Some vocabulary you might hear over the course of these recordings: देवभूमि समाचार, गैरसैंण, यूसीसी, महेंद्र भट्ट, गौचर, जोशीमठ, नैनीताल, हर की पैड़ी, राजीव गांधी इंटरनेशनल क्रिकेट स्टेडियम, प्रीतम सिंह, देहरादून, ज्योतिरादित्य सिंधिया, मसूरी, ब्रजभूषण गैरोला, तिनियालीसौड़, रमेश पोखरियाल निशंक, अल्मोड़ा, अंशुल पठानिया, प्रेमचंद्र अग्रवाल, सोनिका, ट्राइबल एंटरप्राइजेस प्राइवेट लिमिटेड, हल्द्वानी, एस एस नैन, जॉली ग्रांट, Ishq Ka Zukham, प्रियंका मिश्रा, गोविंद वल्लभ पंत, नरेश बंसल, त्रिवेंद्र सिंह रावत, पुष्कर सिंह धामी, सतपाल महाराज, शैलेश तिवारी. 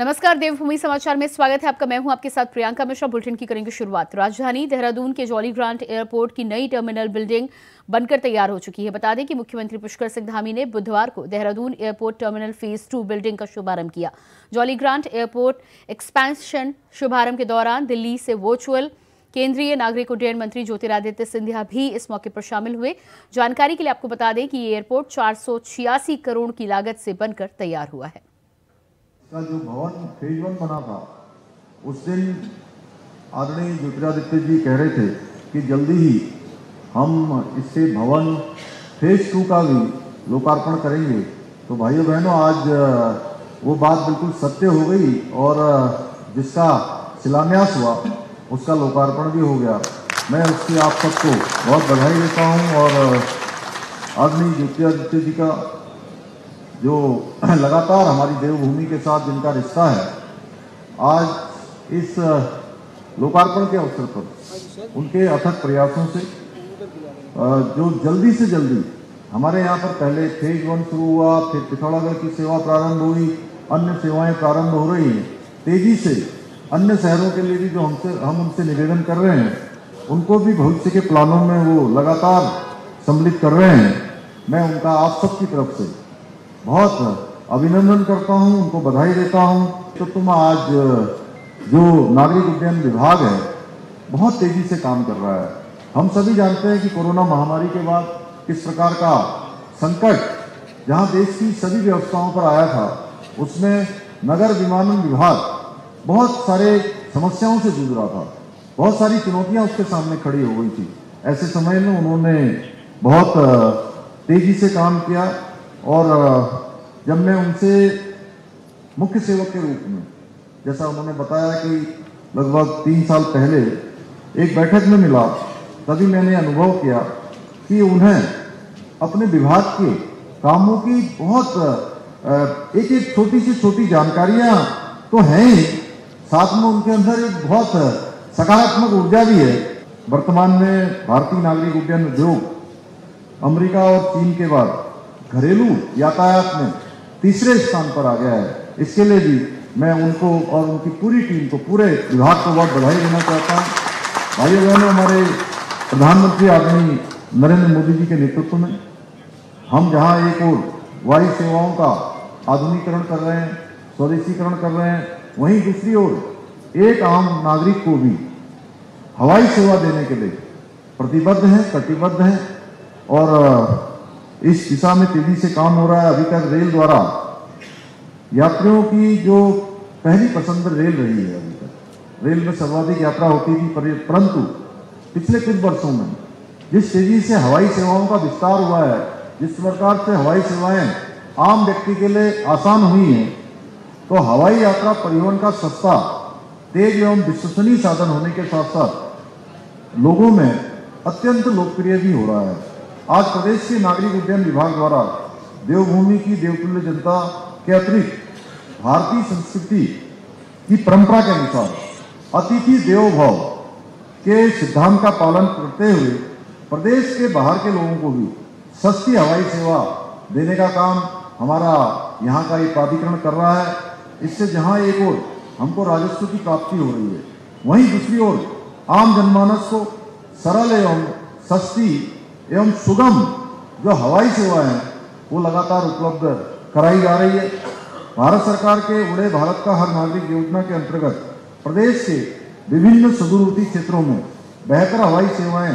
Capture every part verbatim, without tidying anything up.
नमस्कार, देवभूमि समाचार में स्वागत है आपका। मैं हूं आपके साथ प्रियंका मिश्रा। बुलेटिन की करेंगे शुरुआत। राजधानी देहरादून के जॉली ग्रांट एयरपोर्ट की नई टर्मिनल बिल्डिंग बनकर तैयार हो चुकी है। बता दें कि मुख्यमंत्री पुष्कर सिंह धामी ने बुधवार को देहरादून airport terminal phase two building का शुभारंभ किया। जॉली ग्रांट एयरपोर्ट एक्सपेंशन शुभारंभ के दौरान दिल्ली से वर्चुअल केंद्रीय नागरिक उड्डयन मंत्री ज्योतिरादित्य सिंधिया भी इस मौके पर शामिल हुए। जानकारी के लिए आपको बता दें कि ये एयरपोर्ट चार सौ छियासी करोड़ की लागत से बनकर तैयार हुआ है। का जो भवन फेज वन बना था, उस दिन आदरणीय ज्योतिरादित्य जी कह रहे थे कि जल्दी ही हम इससे भवन फेज टू का भी लोकार्पण करेंगे। तो भाइयों बहनों, आज वो बात बिल्कुल सत्य हो गई और जिसका शिलान्यास हुआ उसका लोकार्पण भी हो गया। मैं उसकी आप सबको बहुत बधाई देता हूँ और आदरणीय ज्योतिरादित्य जी का जो लगातार हमारी देवभूमि के साथ जिनका रिश्ता है, आज इस लोकार्पण के अवसर पर उनके अथक प्रयासों से जो जल्दी से जल्दी हमारे यहाँ पर पहले फेज वन शुरू हुआ, फिर पिथौरागढ़ की सेवा प्रारंभ हुई, अन्य सेवाएं प्रारंभ हो रही हैं। तेजी से अन्य शहरों के लिए भी जो हमसे हम उनसे निवेदन कर रहे हैं, उनको भी भविष्य के प्लानों में वो लगातार सम्मिलित कर रहे हैं। मैं उनका आप सबकी तरफ से बहुत अभिनंदन करता हूं, उनको बधाई देता हूं। तो तुम आज जो नागरिक उड्डयन विभाग है बहुत तेजी से काम कर रहा है। हम सभी जानते हैं कि कोरोना महामारी के बाद किस प्रकार का संकट जहां देश की सभी व्यवस्थाओं पर आया था, उसमें नगर विमानन विभाग बहुत सारे समस्याओं से जूझ रहा था, बहुत सारी चुनौतियां उसके सामने खड़ी हो गई थी। ऐसे समय में उन्होंने बहुत तेजी से काम किया और जब मैं उनसे मुख्य सेवक के रूप में, जैसा उन्होंने बताया कि लगभग तीन साल पहले एक बैठक में मिला, तभी मैंने अनुभव किया कि उन्हें अपने विभाग के कामों की बहुत एक एक छोटी सी छोटी जानकारियां तो हैं ही, साथ में उनके अंदर एक बहुत सकारात्मक ऊर्जा भी है। वर्तमान में भारतीय नागरिक उड्डयन उद्योग अमेरिका और चीन के बाद घरेलू यातायात में तीसरे स्थान पर आ गया है। इसके लिए भी मैं उनको और उनकी पूरी टीम को, पूरे विभाग को बहुत बधाई देना चाहता हूँ। भाइयों बहनों, हमारे प्रधानमंत्री आदरणीय नरेंद्र मोदी जी के नेतृत्व में हम जहाँ एक ओर वायु सेवाओं का आधुनिकीकरण कर रहे हैं, स्वदेशीकरण कर रहे हैं, वहीं दूसरी ओर एक आम नागरिक को भी हवाई सेवा देने के लिए प्रतिबद्ध हैं, कटिबद्ध हैं और इस दिशा में तेजी से काम हो रहा है। अभी तक रेल द्वारा यात्रियों की जो पहली पसंद रेल रही है, अभी तक रेल में सर्वाधिक यात्रा होती थी, परंतु पिछले कुछ वर्षों में जिस तेजी से हवाई सेवाओं का विस्तार हुआ है, जिस प्रकार से हवाई सेवाएं आम व्यक्ति के लिए आसान हुई हैं, तो हवाई यात्रा परिवहन का सस्ता, तेज एवं विश्वसनीय साधन होने के साथ साथ लोगों में अत्यंत लोकप्रिय भी हो रहा है। आज प्रदेश के नागरिक उड्डयन विभाग द्वारा देवभूमि की देवतुल्य जनता के अतिरिक्त भारतीय संस्कृति की परंपरा के अनुसार अतिथि देवो भव के सिद्धांत का पालन करते हुए प्रदेश के बाहर के लोगों को भी सस्ती हवाई सेवा देने का काम हमारा यहाँ का ये प्राधिकरण कर रहा है। इससे जहाँ एक ओर हमको राजस्व की प्राप्ति हो रही है, वहीं दूसरी ओर आम जनमानस को सरल एवं सस्ती एवं सुगम जो हवाई सेवाएं हैं वो लगातार उपलब्ध कराई जा रही है। भारत सरकार के उड़े भारत का हर नागरिक योजना के अंतर्गत प्रदेश के विभिन्न सुदूरवर्ती क्षेत्रों में बेहतर हवाई सेवाएं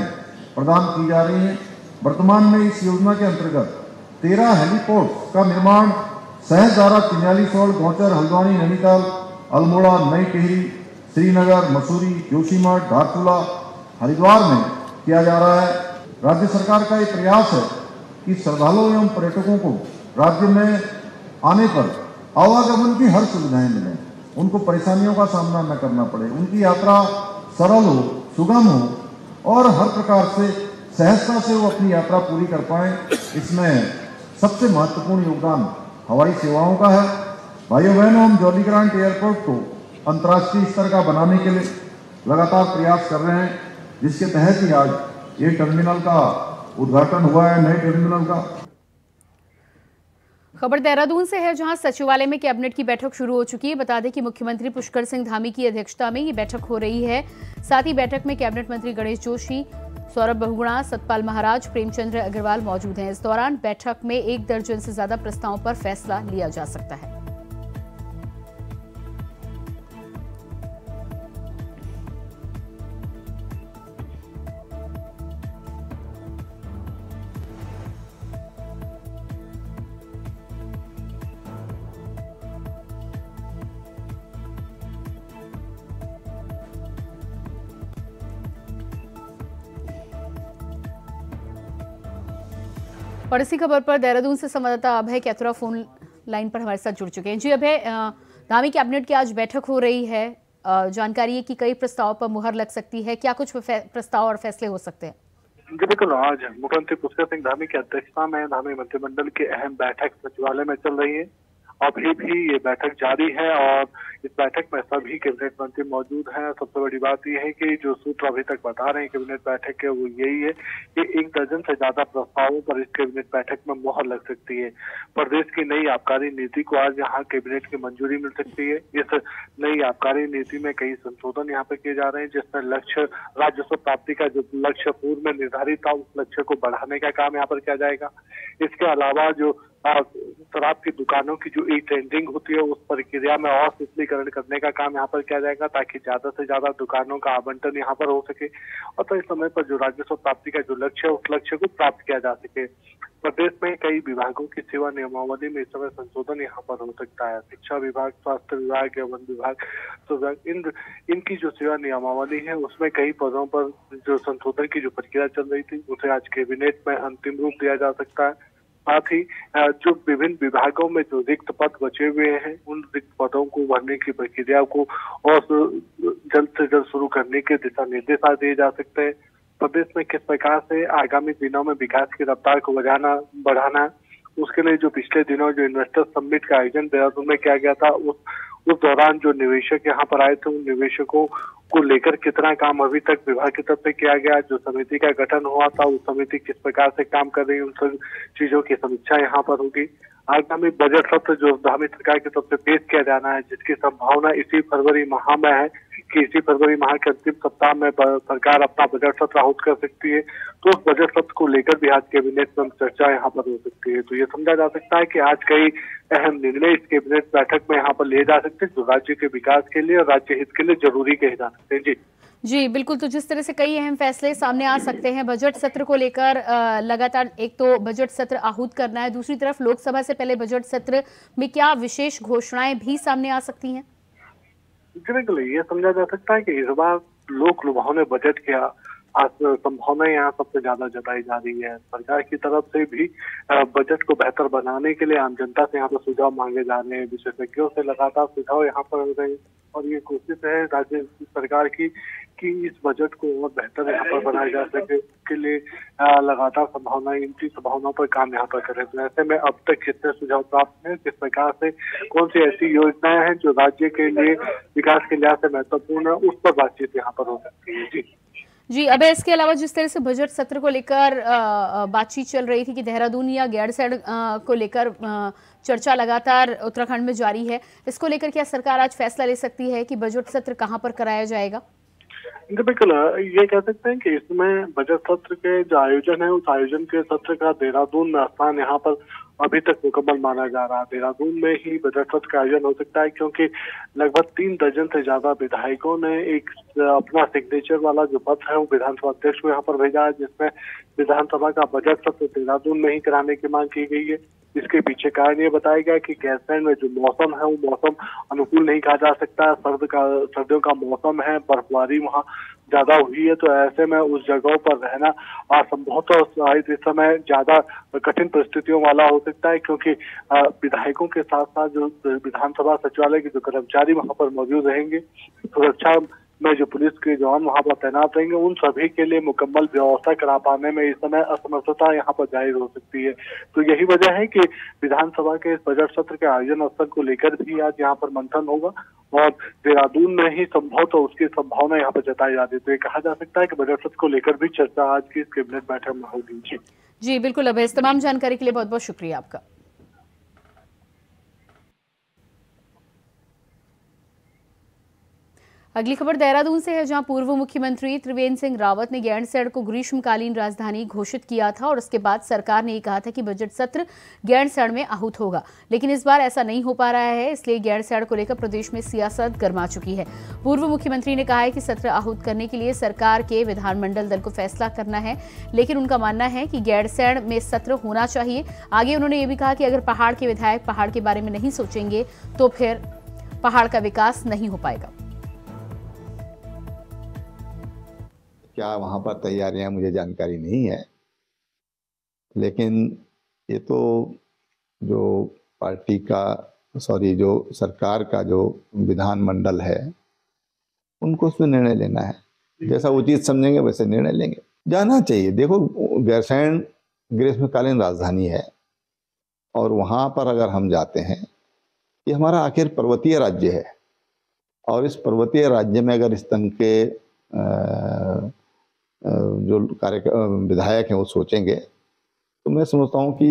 प्रदान की जा रही हैं। वर्तमान में इस योजना के अंतर्गत तेरह हेलीपोर्ट्स का निर्माण सहजधारा तिनियालीसौड़, गौचर, हल्द्वानी, नैनीताल, अल्मोड़ा, नई टिहरी, श्रीनगर, मसूरी, जोशीमठ, धारचूला, हरिद्वार में किया जा रहा है। राज्य सरकार का ये प्रयास है कि श्रद्धालुओं एवं पर्यटकों को राज्य में आने पर आवागमन की हर सुविधाएं मिलें, उनको परेशानियों का सामना न करना पड़े, उनकी यात्रा सरल हो, सुगम हो और हर प्रकार से सहजता से वो अपनी यात्रा पूरी कर पाएं। इसमें सबसे महत्वपूर्ण योगदान हवाई सेवाओं का है। भाइयों बहनों, हम जॉली ग्रांट एयरपोर्ट को अंतर्राष्ट्रीय स्तर का बनाने के लिए लगातार प्रयास कर रहे हैं, जिसके तहत ही आज ये टर्मिनल का उद्घाटन हुआ है, नए टर्मिनल का। खबर देहरादून से है, जहां सचिवालय में कैबिनेट की बैठक शुरू हो चुकी है। बता दें कि मुख्यमंत्री पुष्कर सिंह धामी की अध्यक्षता में ये बैठक हो रही है। साथ ही बैठक में कैबिनेट मंत्री गणेश जोशी, सौरभ बहुगुणा, सतपाल महाराज, प्रेमचंद्र अग्रवाल मौजूद हैं। इस दौरान बैठक में एक दर्जन से ज्यादा प्रस्तावों पर फैसला लिया जा सकता है। और इसी खबर पर देहरादून से संवाददाता अभय कैथरा फोन लाइन पर हमारे साथ जुड़ चुके हैं। जी अभय, धामी कैबिनेट की आज बैठक हो रही है, जानकारी है कि कई प्रस्तावों पर मुहर लग सकती है, क्या कुछ प्रस्ताव और फैसले हो सकते हैं? जी बिल्कुल, आज मुख्यमंत्री पुष्कर सिंह धामी की अध्यक्षता में धामी मंत्रिमंडल की अहम बैठक सचिवालय में चल रही है। अभी भी ये बैठक जारी है और इस बैठक में सभी कैबिनेट मंत्री मौजूद हैं। सबसे बड़ी बात यह है कि जो सूत्र अभी तक बता रहे हैं कैबिनेट बैठक के, वो यही है कि एक दर्जन से ज्यादा प्रस्तावों पर इस कैबिनेट बैठक में मोहर लग सकती है। प्रदेश की नई आबकारी नीति को आज यहाँ कैबिनेट की मंजूरी मिल सकती है। इस नई आबकारी नीति में कई संशोधन यहाँ पे किए जा रहे हैं, जिसमें लक्ष्य राजस्व प्राप्ति का जो लक्ष्य पूर्व में निर्धारित था, उस लक्ष्य को बढ़ाने का काम यहाँ पर किया जाएगा। इसके अलावा जो शराब की दुकानों की जो ई टेंडरिंग होती है, उस प्रक्रिया में और शिथिलीकरण करने का काम यहाँ पर किया जाएगा, ताकि ज्यादा से ज्यादा दुकानों का आवंटन यहाँ पर हो सके और तो इस समय पर जो राजस्व प्राप्ति का जो लक्ष्य है, उस लक्ष्य को प्राप्त किया जा सके। प्रदेश में कई विभागों की सेवा नियमावली में इस समय संशोधन यहाँ पर हो सकता है। शिक्षा विभाग, स्वास्थ्य विभाग, वन विभाग, तो इन इनकी जो सेवा नियमावली है, उसमें कई पदों पर जो संशोधन की जो प्रक्रिया चल रही थी, उसे आज कैबिनेट में अंतिम रूप दिया जा सकता है। साथ ही जो विभिन्न विभागों में जो रिक्त पद बचे हुए हैं, उन रिक्त पदों को भरने की प्रक्रिया को और जल्द से जल्द शुरू करने के दिशा निर्देश आज दिए जा सकते हैं। प्रदेश में किस प्रकार से आगामी दिनों में विकास की रफ्तार को बढ़ाना बढ़ाना उसके लिए जो पिछले दिनों जो इन्वेस्टर समिट का आयोजन देहरादून में किया गया था, उस उस दौरान जो निवेशक यहाँ पर आए थे, उन निवेशकों को लेकर कितना काम अभी तक विभाग की तरफ से किया गया, जो समिति का गठन हुआ था, उस समिति किस प्रकार से काम कर रही है, उन सब चीजों की समीक्षा यहाँ पर होगी। आगामी बजट सत्र जो धामी सरकार की तरफ से पेश किया जाना है, जिसकी संभावना इसी फरवरी माह में है कि इसी फरवरी माह के अंतिम सप्ताह में सरकार अपना बजट सत्र आउट कर सकती है, तो उस बजट सत्र को लेकर भी आज कैबिनेट में चर्चा यहाँ पर हो सकती है। तो ये समझा जा सकता है कि आज कई अहम निर्णय इस कैबिनेट बैठक में यहाँ पर लिए जा सकते हैं, जो राज्य के विकास के लिए और राज्य हित के लिए जरूरी कहे जा सकते हैं। जी जी बिल्कुल, तो जिस तरह से कई अहम फैसले सामने आ सकते हैं बजट सत्र को लेकर, लगातार एक तो बजट सत्र आहूत करना है, दूसरी तरफ लोकसभा से पहले बजट सत्र में क्या विशेष घोषणाएं भी सामने आ सकती हैं? जी बिल्कुल, ये समझा जा सकता है कि इस बार लोक लुभावने बजट किया संभावनाएं यहाँ सबसे ज्यादा जताई जा रही है। सरकार की तरफ से भी बजट को बेहतर बनाने के लिए आम जनता से यहाँ पर सुझाव मांगे जा रहे हैं, विशेषज्ञों से लगातार सुझाव यहाँ पर हो रहे हैं और ये कोशिश है राज्य सरकार की कि इस बजट को और बेहतर यहाँ पर बनाया जा सके, के लिए लगातार संभावनाएं इनकी संभावनाओं पर काम यहाँ पर करें। तो ऐसे में अब तक कितने सुझाव प्राप्त हैं, किस प्रकार से कौन सी ऐसी योजनाएं हैं जो राज्य के लिए विकास के लिहाज से महत्वपूर्ण है, उस पर बातचीत यहाँ पर हो सकती है। जी जी अब इसके अलावा जिस तरह से बजट सत्र को लेकर बातचीत चल रही थी कि देहरादून या गैरसैंण को लेकर चर्चा लगातार उत्तराखंड में जारी है, इसको लेकर क्या सरकार आज फैसला ले सकती है कि बजट सत्र कहां पर कराया जाएगा? बिल्कुल, ये कह सकते हैं कि इसमें बजट सत्र के जो आयोजन है, उस आयोजन के सत्र का देहरादून में स्थान यहाँ पर अभी तक मुकम्मल माना जा रहा है। देहरादून में ही बजट सत्र का आयोजन हो सकता है, क्योंकि लगभग तीन दर्जन से ज्यादा विधायकों ने एक अपना सिग्नेचर वाला जो पत्र है, वो विधानसभा अध्यक्ष को यहाँ पर भेजा है, जिसमें विधानसभा का बजट सत्र देहरादून में ही कराने की मांग की गई है। इसके पीछे कारण ये बताया गया कि गैरसैंण में जो मौसम है, वो मौसम अनुकूल नहीं कहा जा सकता है। सर्द का सर्दियों का मौसम है, बर्फबारी वहाँ ज्यादा हुई है, तो ऐसे में उस जगहों पर रहना असंभवतः इस समय ज्यादा कठिन परिस्थितियों वाला हो सकता है, क्योंकि विधायकों के साथ साथ जो विधानसभा सचिवालय के जो कर्मचारी वहाँ पर मौजूद रहेंगे, सुरक्षा में जो पुलिस के जवान वहाँ पर तैनात रहेंगे, उन सभी के लिए मुकम्मल व्यवस्था करा पाने में इस समय असमर्थता यहाँ पर जाहिर हो सकती है। तो यही वजह है कि विधानसभा के इस बजट सत्र के आयोजन अवसर को लेकर भी आज यहाँ पर मंथन होगा और देहरादून में ही संभव तो उसकी संभावना यहाँ पर जताई जाती है। तो ये कहा जा सकता है कि बजट सत्र को लेकर भी चर्चा आज की इस कैबिनेट बैठक में होगी। जी जी बिल्कुल, अब इस तमाम जानकारी के लिए बहुत बहुत शुक्रिया आपका। अगली खबर देहरादून से है, जहां पूर्व मुख्यमंत्री त्रिवेंद्र सिंह रावत ने गैरसैंण को ग्रीष्मकालीन राजधानी घोषित किया था और उसके बाद सरकार ने कहा था कि बजट सत्र गैरसैंण में आहूत होगा, लेकिन इस बार ऐसा नहीं हो पा रहा है। इसलिए गैरसैंण को लेकर प्रदेश में सियासत गर्मा चुकी है। पूर्व मुख्यमंत्री ने कहा है कि सत्र आहूत करने के लिए सरकार के विधानमंडल दल को फैसला करना है, लेकिन उनका मानना है कि गैरसैंण में सत्र होना चाहिए। आगे उन्होंने ये भी कहा कि अगर पहाड़ के विधायक पहाड़ के बारे में नहीं सोचेंगे तो फिर पहाड़ का विकास नहीं हो पाएगा। क्या वहाँ पर तैयारियां, मुझे जानकारी नहीं है, लेकिन ये तो जो पार्टी का सॉरी जो सरकार का जो विधानमंडल है उनको उसमें निर्णय लेना है। जैसा उचित समझेंगे वैसे निर्णय लेंगे। जाना चाहिए। देखो, गैरसैंण ग्रीष्मकालीन राजधानी है और वहाँ पर अगर हम जाते हैं, ये हमारा आखिर पर्वतीय राज्य है और इस पर्वतीय राज्य में अगर इस तंग के आ, जो कार्यक्रम विधायक हैं वो सोचेंगे तो मैं समझता हूं कि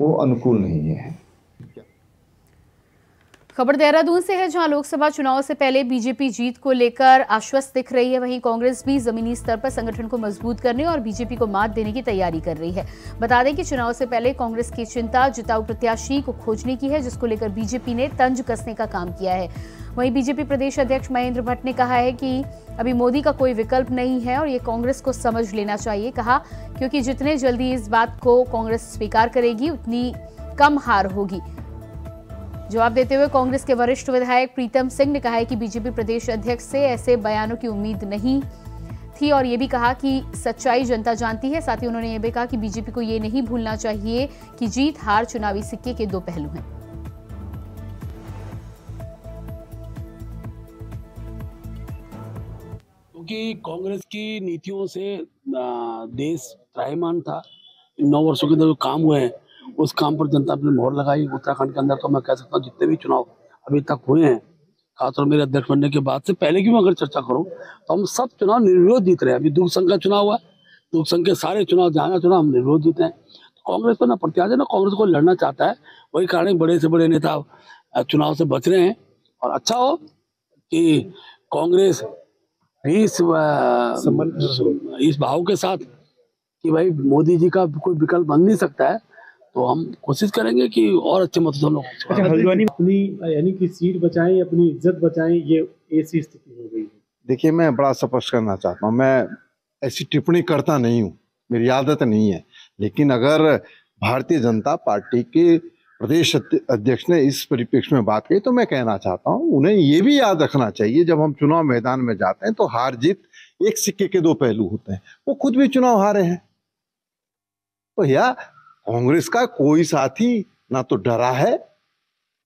वो अनुकूल नहीं है। खबर देहरादून से है, जहां लोकसभा चुनाव से पहले बीजेपी जीत को लेकर आश्वस्त दिख रही है, वहीं कांग्रेस भी जमीनी स्तर पर संगठन को मजबूत करने और बीजेपी को मात देने की तैयारी कर रही है। बता दें कि चुनाव से पहले कांग्रेस की चिंता जिताऊ प्रत्याशी को खोजने की है, जिसको लेकर बीजेपी ने तंज कसने का काम किया है। वहीं बीजेपी प्रदेश अध्यक्ष महेंद्र भट्ट ने कहा है कि अभी मोदी का कोई विकल्प नहीं है और ये कांग्रेस को समझ लेना चाहिए। कहा क्योंकि जितने जल्दी इस बात को कांग्रेस स्वीकार करेगी उतनी कम हार होगी। जवाब देते हुए कांग्रेस के वरिष्ठ विधायक प्रीतम सिंह ने कहा है कि बीजेपी प्रदेश अध्यक्ष से ऐसे बयानों की उम्मीद नहीं थी और ये भी कहा कि सच्चाई जनता जानती है। साथ ही उन्होंने ये भी कहा कि बीजेपी को ये नहीं भूलना चाहिए कि जीत हार चुनावी सिक्के के दो पहलू हैं। क्योंकि कांग्रेस की नीतियों से देश त्राहिमाम था। नौ वर्षों के अंदर जो काम हुए हैं उस काम पर जनता अपनी मोहर लगाई। उत्तराखंड के अंदर तो मैं कह सकता हूँ जितने भी चुनाव अभी तक हुए हैं, खासतौर मेरे अध्यक्ष बनने के बाद से पहले की मैं अगर चर्चा करूँ तो हम सब चुनाव निर्विरोध जीत रहे हैं। अभी दूध संघ का चुनाव हुआ, दूध संघ के सारे चुनाव जहाँ चुनाव हम निर्विरोध जीते हैं। कांग्रेस पर ना प्रत्याशी ना कांग्रेस को लड़ना चाहता है। वही कारण बड़े से बड़े नेता चुनाव से बच रहे हैं। और अच्छा हो कि कांग्रेस इस इस भाव के साथ कि भाई मोदी जी का कोई विकल्प बन नहीं सकता है, तो हम कोशिश करेंगे कि और अच्छे मतदान लोग अपनी यानी कि सीट बचाएं, अपनी इज्जत बचाएं। ये ऐसी स्थिति हो गई है। देखिए, मैं बड़ा स्पष्ट करना चाहता हूँ, मैं ऐसी टिप्पणी करता नहीं हूँ, मेरी आदत नहीं है, लेकिन अगर भारतीय जनता पार्टी के प्रदेश अध्यक्ष ने इस परिप्रेक्ष्य में बात कही तो मैं कहना चाहता हूं उन्हें ये भी याद रखना चाहिए, जब हम चुनाव मैदान में जाते हैं तो हार जीत एक सिक्के के दो पहलू होते हैं। वो खुद भी चुनाव हारे हैं। तो या कांग्रेस का कोई साथी ना तो डरा है,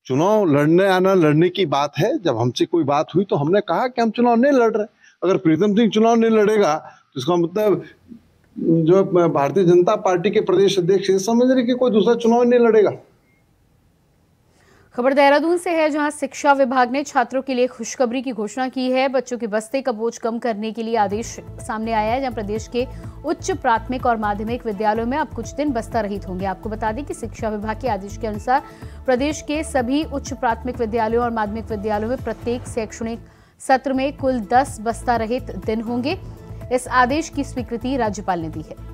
चुनाव लड़ने आना लड़ने की बात है। जब हमसे कोई बात हुई तो हमने कहा कि हम चुनाव नहीं लड़ रहे। अगर प्रीतम सिंह चुनाव नहीं लड़ेगा तो इसका मतलब जो भारतीय जनता पार्टी के प्रदेश अध्यक्ष ये समझ रहे कि कोई दूसरा चुनाव नहीं लड़ेगा। खबर देहरादून से है, जहां शिक्षा विभाग ने छात्रों के लिए खुशखबरी की घोषणा की है। बच्चों के बस्ते का बोझ कम करने के लिए आदेश सामने आया है, जहां प्रदेश के उच्च प्राथमिक और माध्यमिक विद्यालयों में अब कुछ दिन बस्ता रहित होंगे। आपको बता दें कि शिक्षा विभाग के आदेश के अनुसार प्रदेश के सभी उच्च प्राथमिक विद्यालयों और माध्यमिक विद्यालयों में प्रत्येक शैक्षणिक सत्र में कुल दस बस्ता रहित दिन होंगे। इस आदेश की स्वीकृति राज्यपाल ने दी है।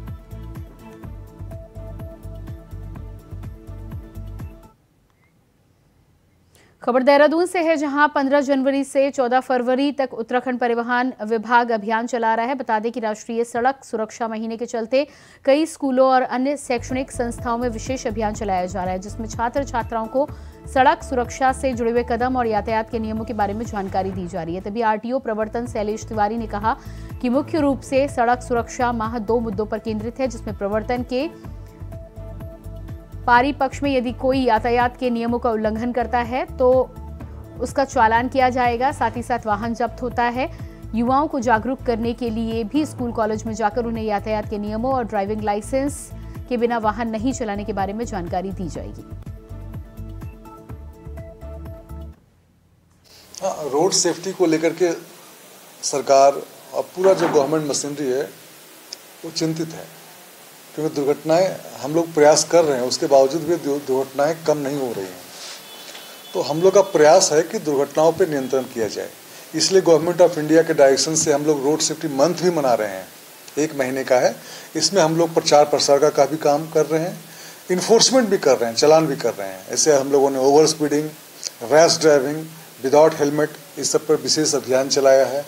खबर देहरादून से है, जहां पंद्रह जनवरी से चौदह फरवरी तक उत्तराखंड परिवहन विभाग अभियान चला रहा है। बता दें कि राष्ट्रीय सड़क सुरक्षा महीने के चलते कई स्कूलों और अन्य शैक्षणिक संस्थाओं में विशेष अभियान चलाया जा रहा है, जिसमें छात्र छात्राओं को सड़क सुरक्षा से जुड़े हुए कदम और यातायात के नियमों के बारे में जानकारी दी जा रही है। तभी आरटीओ प्रवर्तन शैलेश तिवारी ने कहा कि मुख्य रूप से सड़क सुरक्षा माह दो मुद्दों पर केंद्रित है, जिसमें प्रवर्तन के पारी पक्ष में यदि कोई यातायात के नियमों का उल्लंघन करता है तो उसका चालान किया जाएगा, साथ ही साथ वाहन जब्त होता है। युवाओं को जागरूक करने के लिए भी स्कूल कॉलेज में जाकर उन्हें यातायात के नियमों और ड्राइविंग लाइसेंस के बिना वाहन नहीं चलाने के बारे में जानकारी दी जाएगी। रोड सेफ्टी को लेकर के सरकार और पूरा जो गवर्नमेंट मशीनरी है वो चिंतित है, क्योंकि दुर्घटनाएं हम लोग प्रयास कर रहे हैं, उसके बावजूद भी दुर्घटनाएं कम नहीं हो रही हैं। तो हम लोग का प्रयास है कि दुर्घटनाओं पर नियंत्रण किया जाए। इसलिए गवर्नमेंट ऑफ इंडिया के डायरेक्शन से हम लोग रोड सेफ्टी मंथ भी मना रहे हैं, एक महीने का है। इसमें हम लोग प्रचार प्रसार का काफ़ी काम कर रहे हैं, इन्फोर्समेंट भी कर रहे हैं, चलान भी कर रहे हैं। ऐसे हम लोगों ने over speeding, rash driving without helmet, इस सब पर विशेष अभियान चलाया है।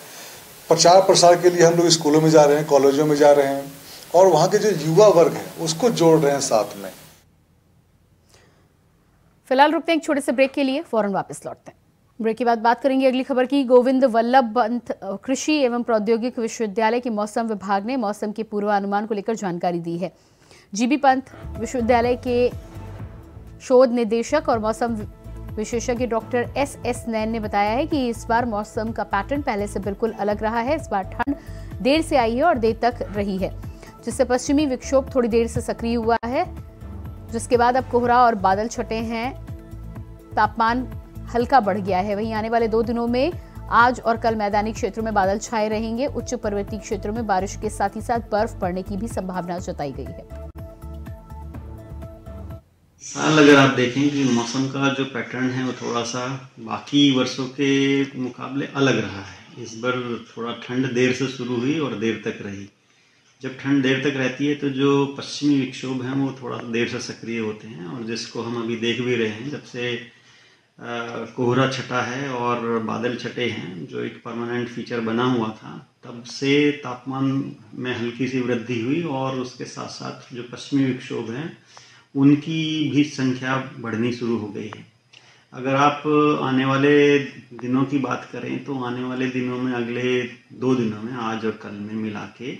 प्रचार प्रसार के लिए हम लोग स्कूलों में जा रहे हैं, कॉलेजों में जा रहे हैं और वहाँ के जो युवा वर्ग है उसको जोड़ रहे हैं साथ में। फिलहाल रुकते हैं एक छोटे से ब्रेक के लिए, फौरन वापस लौटते हैं। ब्रेक के बाद बात करेंगे अगली खबर की। गोविंद वल्लभ पंत कृषि एवं प्रौद्योगिक विश्वविद्यालय के मौसम विभाग ने मौसम के पूर्वानुमान को लेकर जानकारी दी है। जीबी पंत विश्वविद्यालय के शोध निदेशक और मौसम विशेषज्ञ डॉक्टर एस एस नैन ने बताया है कि इस बार मौसम का पैटर्न पहले से बिल्कुल अलग रहा है। इस बार ठंड देर से आई है और देर तक रही है, जिससे पश्चिमी विक्षोभ थोड़ी देर से सक्रिय हुआ है, जिसके बाद अब कोहरा और बादल छटे हैं। तापमान हल्का बढ़ गया है। वहीं आने वाले दो दिनों में आज और कल मैदानी क्षेत्रों में बादल छाए रहेंगे। उच्च पर्वतीय क्षेत्रों में बारिश के साथ ही साथ बर्फ पड़ने की भी संभावना जताई गई है। साल अगर आप देखें कि मौसम का जो पैटर्न है वो थोड़ा सा बाकी वर्षों के मुकाबले अलग रहा है। इस बार थोड़ा ठंड देर से शुरू हुई और देर तक रही। जब ठंड देर तक रहती है तो जो पश्चिमी विक्षोभ हैं वो थोड़ा देर से सक्रिय होते हैं और जिसको हम अभी देख भी रहे हैं। जब से कोहरा छटा है और बादल छटे हैं, जो एक परमानेंट फीचर बना हुआ था, तब से तापमान में हल्की सी वृद्धि हुई और उसके साथ साथ जो पश्चिमी विक्षोभ हैं उनकी भी संख्या बढ़नी शुरू हो गई है। अगर आप आने वाले दिनों की बात करें तो आने वाले दिनों में, अगले दो दिनों में, आज और कल में मिला के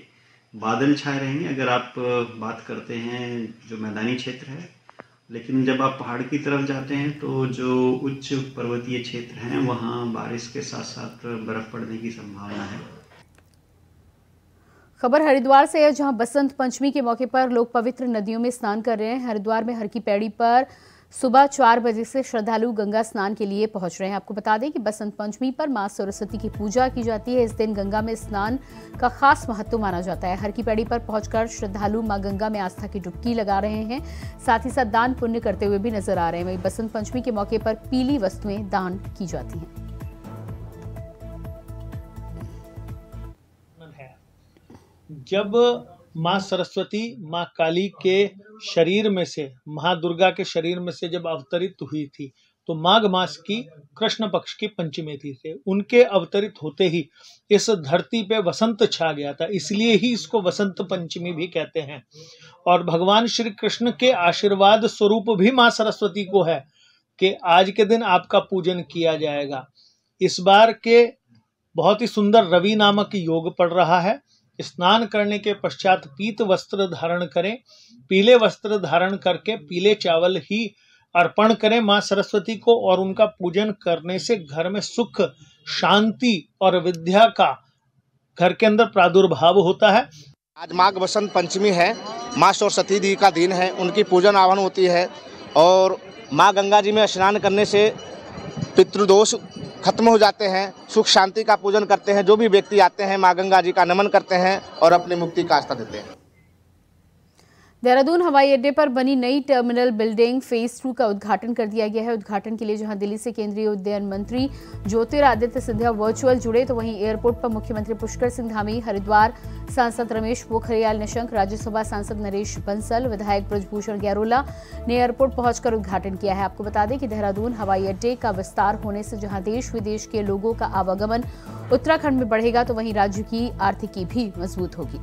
बादल छाए रहेंगे। अगर आप बात करते हैं जो मैदानी क्षेत्र है, लेकिन जब आप पहाड़ की तरफ जाते हैं तो जो उच्च पर्वतीय क्षेत्र हैं वहाँ बारिश के साथ साथ बर्फ पड़ने की संभावना है। खबर हरिद्वार से है, जहां बसंत पंचमी के मौके पर लोग पवित्र नदियों में स्नान कर रहे हैं। हरिद्वार में हर की पैड़ी पर सुबह चार बजे से श्रद्धालु गंगा स्नान के लिए पहुंच रहे हैं। आपको बता दें कि बसंत पंचमी पर मां सरस्वती की पूजा की जाती है। इस दिन गंगा में स्नान का खास महत्व माना जाता है। हर की पैड़ी पर पहुंचकर श्रद्धालु मां गंगा में आस्था की डुबकी लगा रहे हैं, साथ ही साथ दान पुण्य करते हुए भी नजर आ रहे हैं। वहीं बसंत पंचमी के मौके पर पीली वस्तुएं दान की जाती हैं। जब माँ सरस्वती माँ काली के शरीर में से, माँ दुर्गा के शरीर में से जब अवतरित हुई थी तो माघ मास की कृष्ण पक्ष की पंचमी थी। से उनके अवतरित होते ही इस धरती पे वसंत छा गया था, इसलिए ही इसको वसंत पंचमी भी कहते हैं। और भगवान श्री कृष्ण के आशीर्वाद स्वरूप भी माँ सरस्वती को है कि आज के दिन आपका पूजन किया जाएगा। इस बार के बहुत ही सुंदर रवि नामक योग पड़ रहा है। स्नान करने के पश्चात पीत वस्त्र धारण करें, पीले वस्त्र धारण करके पीले चावल ही अर्पण करें मां सरस्वती को, और उनका पूजन करने से घर में सुख, शांति और विद्या का घर के अंदर प्रादुर्भाव होता है। आज माघ बसंत पंचमी है, मां सरस्वती जी का दिन है, उनकी पूजन आवन होती है और मां गंगा जी में स्नान करने से पितृदोष खत्म हो जाते हैं। सुख शांति का पूजन करते हैं। जो भी व्यक्ति आते हैं मां गंगा जी का नमन करते हैं और अपनी मुक्ति का आस्था देते हैं। देहरादून हवाई अड्डे पर बनी नई टर्मिनल बिल्डिंग फेज टू का उद्घाटन कर दिया गया है। उद्घाटन के लिए जहां दिल्ली से केंद्रीय उड्डयन मंत्री ज्योतिरादित्य सिंधिया वर्चुअल जुड़े, तो वहीं एयरपोर्ट पर मुख्यमंत्री पुष्कर सिंह धामी, हरिद्वार सांसद रमेश पोखरियाल निशंक, राज्यसभा सांसद नरेश बंसल, विधायक ब्रजभूषण गैरोला ने एयरपोर्ट पहुंचकर उद्घाटन किया है। आपको बता दें कि देहरादून हवाई अड्डे का विस्तार होने से जहाँ देश विदेश के लोगों का आवागमन उत्तराखंड में बढ़ेगा, तो वहीं राज्य की आर्थिकी भी मजबूत होगी।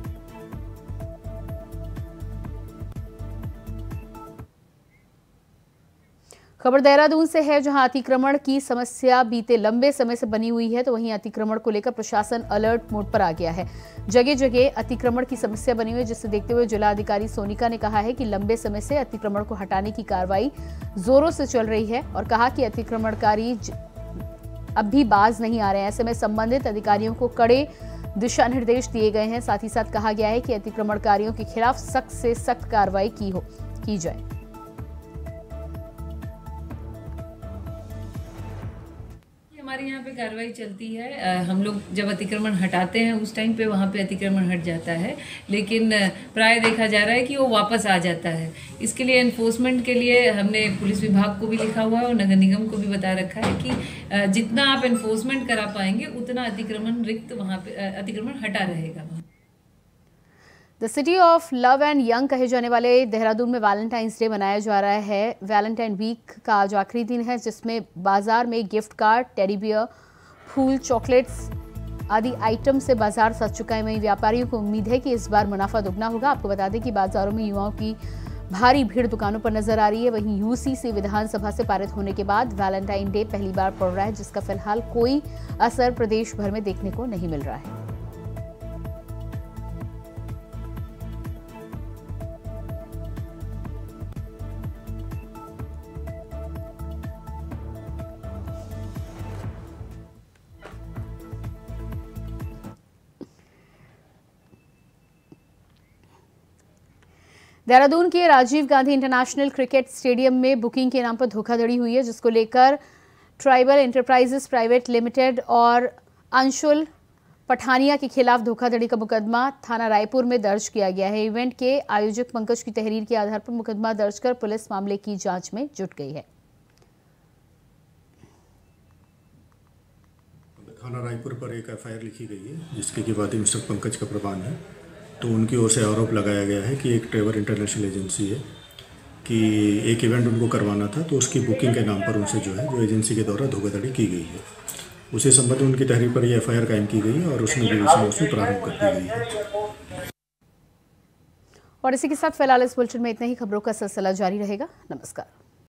खबर देहरादून से है, जहां अतिक्रमण की समस्या बीते लंबे समय से बनी हुई है, तो वहीं अतिक्रमण को लेकर प्रशासन अलर्ट मोड पर आ गया है। जगह जगह अतिक्रमण की समस्या बनी हुई है, जिसे देखते हुए जिलाधिकारी सोनिका ने कहा है कि लंबे समय से अतिक्रमण को हटाने की कार्रवाई जोरों से चल रही है और कहा कि अतिक्रमणकारी अब भी बाज नहीं आ रहे हैं। ऐसे में संबंधित अधिकारियों को कड़े दिशा निर्देश दिए गए हैं। साथ ही साथ कहा गया है कि अतिक्रमणकारियों के खिलाफ सख्त से सख्त कार्रवाई की हो की जाए। हमारे यहाँ पे कार्रवाई चलती है। हम लोग जब अतिक्रमण हटाते हैं उस टाइम पे वहाँ पे अतिक्रमण हट जाता है, लेकिन प्राय देखा जा रहा है कि वो वापस आ जाता है। इसके लिए एनफोर्समेंट के लिए हमने पुलिस विभाग को भी लिखा हुआ है और नगर निगम को भी बता रखा है कि जितना आप एनफोर्समेंट करा पाएंगे उतना अतिक्रमण रिक्त वहाँ पर अतिक्रमण हटा रहेगा। The city of love and young कहे जाने वाले देहरादून में वैलेंटाइंस डे मनाया जा रहा है। वैलेंटाइन वीक का आज आखिरी दिन है, जिसमें बाजार में गिफ्ट कार्ड, टेडी बियर, फूल, चॉकलेट्स आदि आइटम से बाजार सज चुका है। वहीं व्यापारियों को उम्मीद है कि इस बार मुनाफा दुगना होगा। आपको बता दें कि बाजारों में युवाओं की भारी भीड़ दुकानों पर नजर आ रही है। वहीं यूसीसी विधानसभा से पारित होने के बाद वैलेंटाइन डे पहली बार पड़ रहा है, जिसका फिलहाल कोई असर प्रदेश भर में देखने को नहीं मिल रहा है। देहरादून के राजीव गांधी इंटरनेशनल क्रिकेट स्टेडियम में बुकिंग के नाम पर धोखाधड़ी हुई है, जिसको लेकर ट्राइबल एंटरप्राइजेस प्राइवेट लिमिटेड और अंशुल पठानिया के खिलाफ धोखाधड़ी का मुकदमा थाना रायपुर में दर्ज किया गया है। इवेंट के आयोजक पंकज की तहरीर के आधार पर मुकदमा दर्ज कर पुलिस मामले की जांच में जुट गई है। थाना रायपुर पर एक एफ आई आर लिखी गई है, जिसके की बात मिस्टर पंकज का प्रमाण है। तो उनकी ओर से आरोप लगाया गया है कि एक ट्रेवल इंटरनेशनल एजेंसी है कि एक इवेंट उनको करवाना था, तो उसकी बुकिंग के नाम पर उनसे जो है वो एजेंसी के द्वारा धोखाधड़ी की गई है। उसी संबंध में उनकी तहरीर पर यह एफ आई आर कायम की गई है और उसमें उसमें प्रारंभ कर दी गई है। और इसी के साथ फिलहाल इस बुलेटिन में इतना ही। खबरों का सिलसिला जारी रहेगा। नमस्कार।